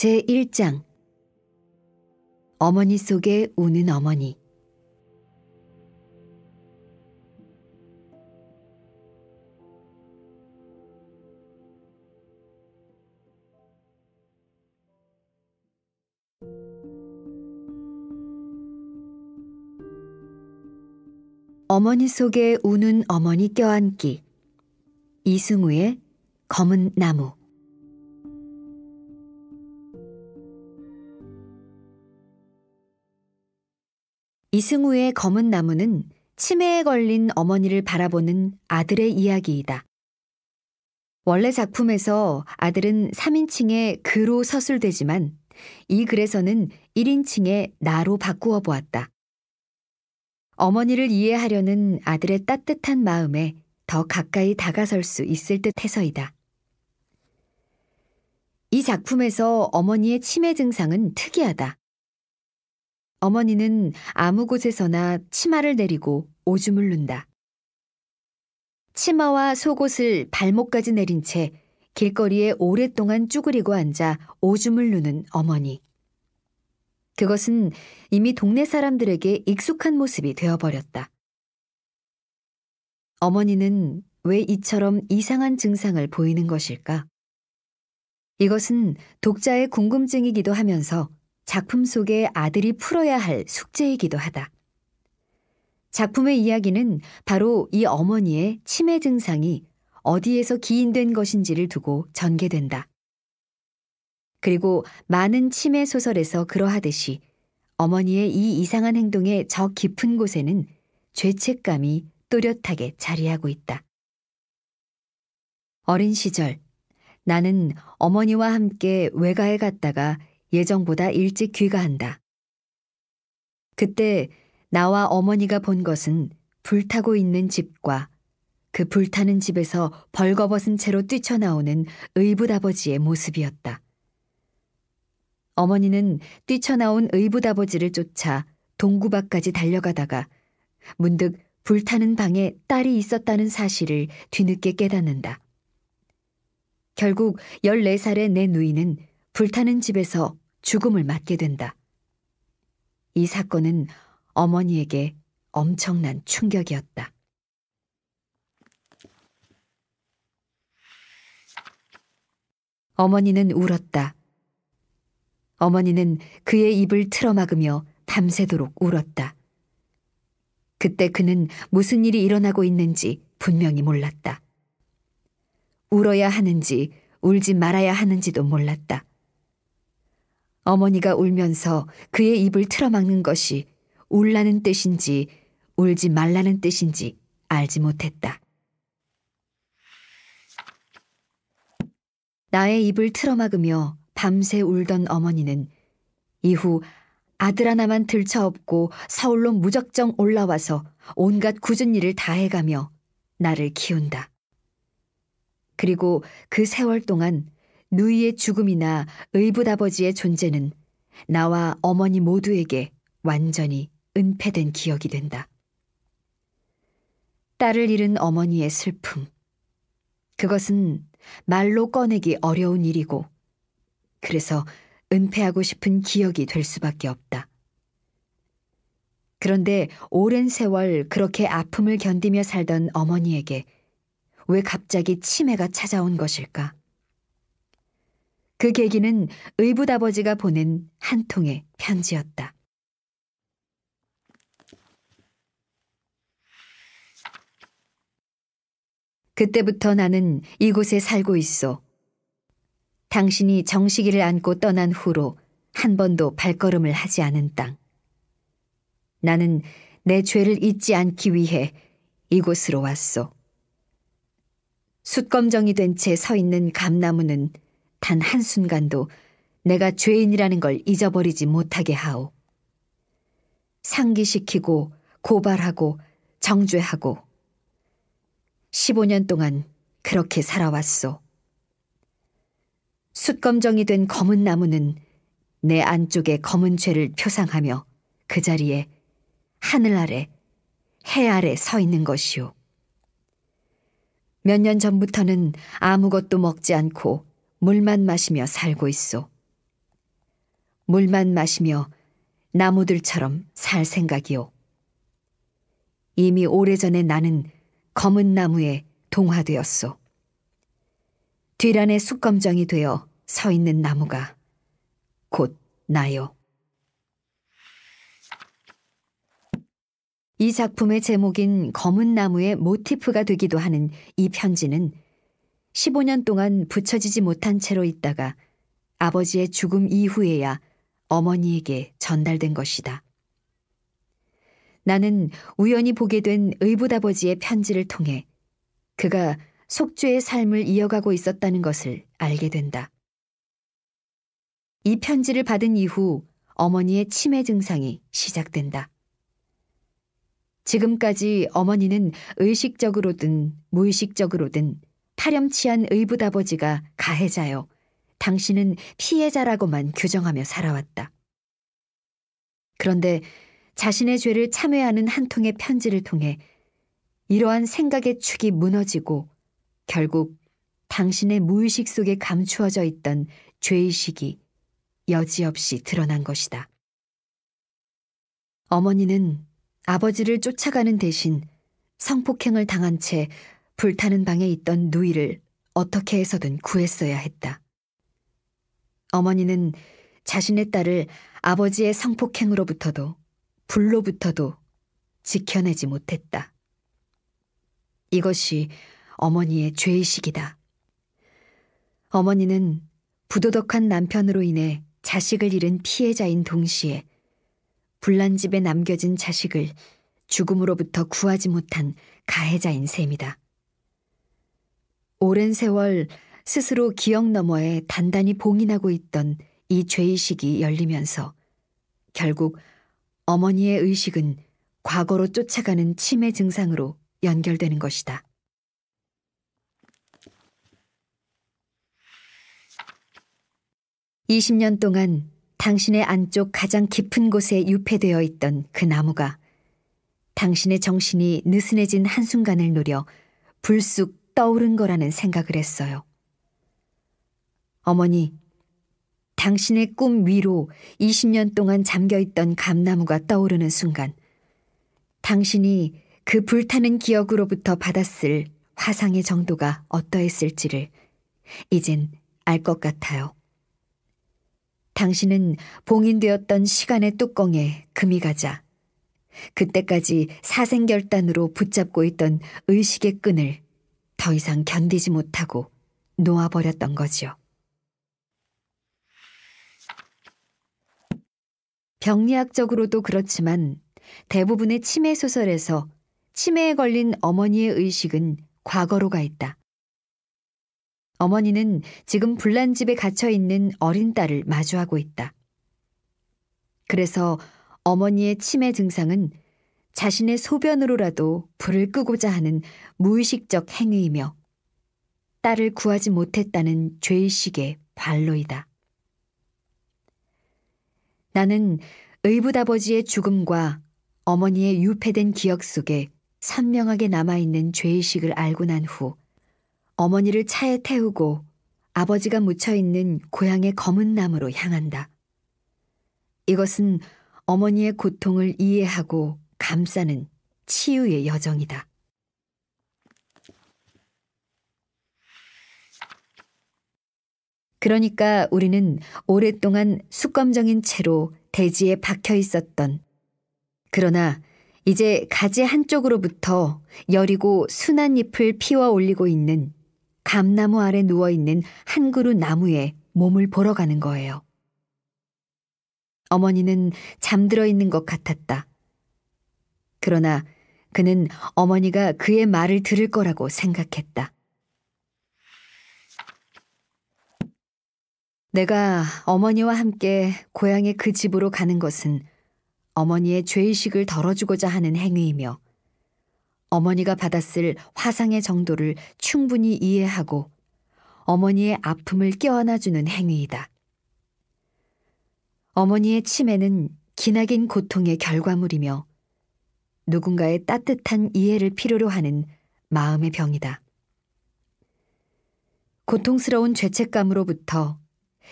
제1장 어머니 속에 우는 어머니. 어머니 속에 우는 어머니 껴안기. 이승우의 검은 나무. 이승우의 검은 나무는 치매에 걸린 어머니를 바라보는 아들의 이야기이다. 원래 작품에서 아들은 3인칭의 그로 서술되지만 이 글에서는 1인칭의 나로 바꾸어 보았다. 어머니를 이해하려는 아들의 따뜻한 마음에 더 가까이 다가설 수 있을 듯 해서이다. 이 작품에서 어머니의 치매 증상은 특이하다. 어머니는 아무 곳에서나 치마를 내리고 오줌을 눈다. 치마와 속옷을 발목까지 내린 채 길거리에 오랫동안 쭈그리고 앉아 오줌을 누는 어머니. 그것은 이미 동네 사람들에게 익숙한 모습이 되어버렸다. 어머니는 왜 이처럼 이상한 증상을 보이는 것일까? 이것은 독자의 궁금증이기도 하면서 작품 속의 아들이 풀어야 할 숙제이기도 하다. 작품의 이야기는 바로 이 어머니의 치매 증상이 어디에서 기인된 것인지를 두고 전개된다. 그리고 많은 치매 소설에서 그러하듯이 어머니의 이 이상한 행동의 저 깊은 곳에는 죄책감이 또렷하게 자리하고 있다. 어린 시절 나는 어머니와 함께 외가에 갔다가 예정보다 일찍 귀가한다. 그때 나와 어머니가 본 것은 불타고 있는 집과 그 불타는 집에서 벌거벗은 채로 뛰쳐나오는 의붓아버지의 모습이었다. 어머니는 뛰쳐나온 의붓아버지를 쫓아 동구 밖까지 달려가다가 문득 불타는 방에 딸이 있었다는 사실을 뒤늦게 깨닫는다. 결국 14살의 내 누이는 불타는 집에서 죽음을 맞게 된다. 이 사건은 어머니에게 엄청난 충격이었다. 어머니는 울었다. 어머니는 그의 입을 틀어막으며 밤새도록 울었다. 그때 그는 무슨 일이 일어나고 있는지 분명히 몰랐다. 울어야 하는지 울지 말아야 하는지도 몰랐다. 어머니가 울면서 그의 입을 틀어막는 것이 울라는 뜻인지 울지 말라는 뜻인지 알지 못했다. 나의 입을 틀어막으며 밤새 울던 어머니는 이후 아들 하나만 들쳐업고 서울로 무작정 올라와서 온갖 굳은 일을 다 해가며 나를 키운다. 그리고 그 세월 동안 누이의 죽음이나 의붓아버지의 존재는 나와 어머니 모두에게 완전히 은폐된 기억이 된다. 딸을 잃은 어머니의 슬픔. 그것은 말로 꺼내기 어려운 일이고 그래서 은폐하고 싶은 기억이 될 수밖에 없다. 그런데 오랜 세월 그렇게 아픔을 견디며 살던 어머니에게 왜 갑자기 치매가 찾아온 것일까? 그 계기는 의붓아버지가 보낸 한 통의 편지였다. 그때부터 나는 이곳에 살고 있어. 당신이 정식이를 안고 떠난 후로 한 번도 발걸음을 하지 않은 땅. 나는 내 죄를 잊지 않기 위해 이곳으로 왔소. 숯검정이 된 채 서 있는 감나무는 단 한순간도 내가 죄인이라는 걸 잊어버리지 못하게 하오. 상기시키고 고발하고 정죄하고 15년 동안 그렇게 살아왔소. 숯검정이 된 검은 나무는 내 안쪽에 검은 죄를 표상하며 그 자리에 하늘 아래, 해 아래 서 있는 것이오. 몇 년 전부터는 아무것도 먹지 않고 물만 마시며 살고 있소. 물만 마시며 나무들처럼 살 생각이요. 이미 오래전에 나는 검은 나무에 동화되었소. 뒤란에 숯검정이 되어 서 있는 나무가 곧 나요. 이 작품의 제목인 검은 나무의 모티프가 되기도 하는 이 편지는 15년 동안 붙여지지 못한 채로 있다가 아버지의 죽음 이후에야 어머니에게 전달된 것이다. 나는 우연히 보게 된 의붓아버지의 편지를 통해 그가 속죄의 삶을 이어가고 있었다는 것을 알게 된다. 이 편지를 받은 이후 어머니의 치매 증상이 시작된다. 지금까지 어머니는 의식적으로든 무의식적으로든 파렴치한 의붓아버지가 가해자여 당신은 피해자라고만 규정하며 살아왔다. 그런데 자신의 죄를 참회하는 한 통의 편지를 통해 이러한 생각의 축이 무너지고 결국 당신의 무의식 속에 감추어져 있던 죄의식이 여지없이 드러난 것이다. 어머니는 아버지를 쫓아가는 대신 성폭행을 당한 채 불타는 방에 있던 누이를 어떻게 해서든 구했어야 했다. 어머니는 자신의 딸을 아버지의 성폭행으로부터도 불로부터도 지켜내지 못했다. 이것이 어머니의 죄의식이다. 어머니는 부도덕한 남편으로 인해 자식을 잃은 피해자인 동시에 불난집에 남겨진 자식을 죽음으로부터 구하지 못한 가해자인 셈이다. 오랜 세월 스스로 기억 너머에 단단히 봉인하고 있던 이 죄의식이 열리면서 결국 어머니의 의식은 과거로 쫓아가는 치매 증상으로 연결되는 것이다. (20년) 동안 당신의 안쪽 가장 깊은 곳에 유폐되어 있던 그 나무가 당신의 정신이 느슨해진 한순간을 노려 불쑥 떠오른 거라는 생각을 했어요. 어머니, 당신의 꿈 위로 20년 동안 잠겨있던 감나무가 떠오르는 순간 당신이 그 불타는 기억으로부터 받았을 화상의 정도가 어떠했을지를 이젠 알 것 같아요. 당신은 봉인되었던 시간의 뚜껑에 금이 가자 그때까지 사생결단으로 붙잡고 있던 의식의 끈을 더 이상 견디지 못하고 놓아버렸던 거지요. 병리학적으로도 그렇지만 대부분의 치매 소설에서 치매에 걸린 어머니의 의식은 과거로 가 있다. 어머니는 지금 불난집에 갇혀있는 어린 딸을 마주하고 있다. 그래서 어머니의 치매 증상은 자신의 소변으로라도 불을 끄고자 하는 무의식적 행위이며 딸을 구하지 못했다는 죄의식의 발로이다. 나는 의붓아버지의 죽음과 어머니의 유폐된 기억 속에 선명하게 남아있는 죄의식을 알고 난 후 어머니를 차에 태우고 아버지가 묻혀있는 고향의 검은 나무로 향한다. 이것은 어머니의 고통을 이해하고 감싸는 치유의 여정이다. 그러니까 우리는 오랫동안 숯검정인 채로 대지에 박혀 있었던 그러나 이제 가지 한쪽으로부터 여리고 순한 잎을 피워 올리고 있는 감나무 아래 누워있는 한 그루 나무에 몸을 보러 가는 거예요. 어머니는 잠들어 있는 것 같았다. 그러나 그는 어머니가 그의 말을 들을 거라고 생각했다. 내가 어머니와 함께 고향의 그 집으로 가는 것은 어머니의 죄의식을 덜어주고자 하는 행위이며 어머니가 받았을 화상의 정도를 충분히 이해하고 어머니의 아픔을 껴안아주는 행위이다. 어머니의 치매는 기나긴 고통의 결과물이며 누군가의 따뜻한 이해를 필요로 하는 마음의 병이다. 고통스러운 죄책감으로부터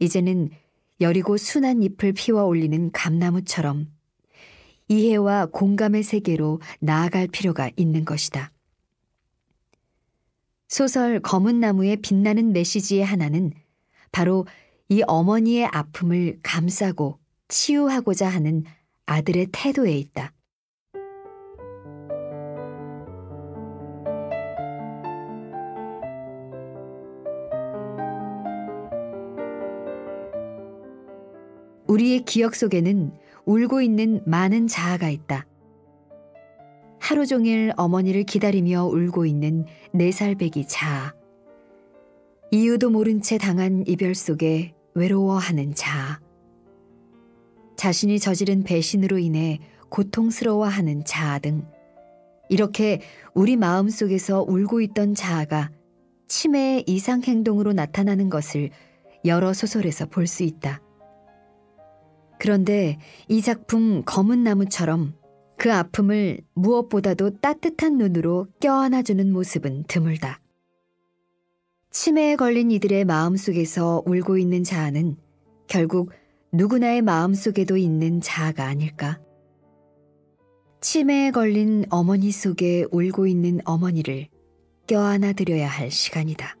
이제는 여리고 순한 잎을 피워 올리는 감나무처럼 이해와 공감의 세계로 나아갈 필요가 있는 것이다. 소설 검은 나무의 빛나는 메시지의 하나는 바로 이 어머니의 아픔을 감싸고 치유하고자 하는 아들의 태도에 있다. 우리의 기억 속에는 울고 있는 많은 자아가 있다. 하루 종일 어머니를 기다리며 울고 있는 4살배기 자아. 이유도 모른 채 당한 이별 속에 외로워하는 자아. 자신이 저지른 배신으로 인해 고통스러워하는 자아 등 이렇게 우리 마음 속에서 울고 있던 자아가 치매의 이상 행동으로 나타나는 것을 여러 소설에서 볼 수 있다. 그런데 이 작품 검은 나무처럼 그 아픔을 무엇보다도 따뜻한 눈으로 껴안아주는 모습은 드물다. 치매에 걸린 이들의 마음속에서 울고 있는 자아는 결국 누구나의 마음속에도 있는 자아가 아닐까? 치매에 걸린 어머니 속에 울고 있는 어머니를 껴안아드려야 할 시간이다.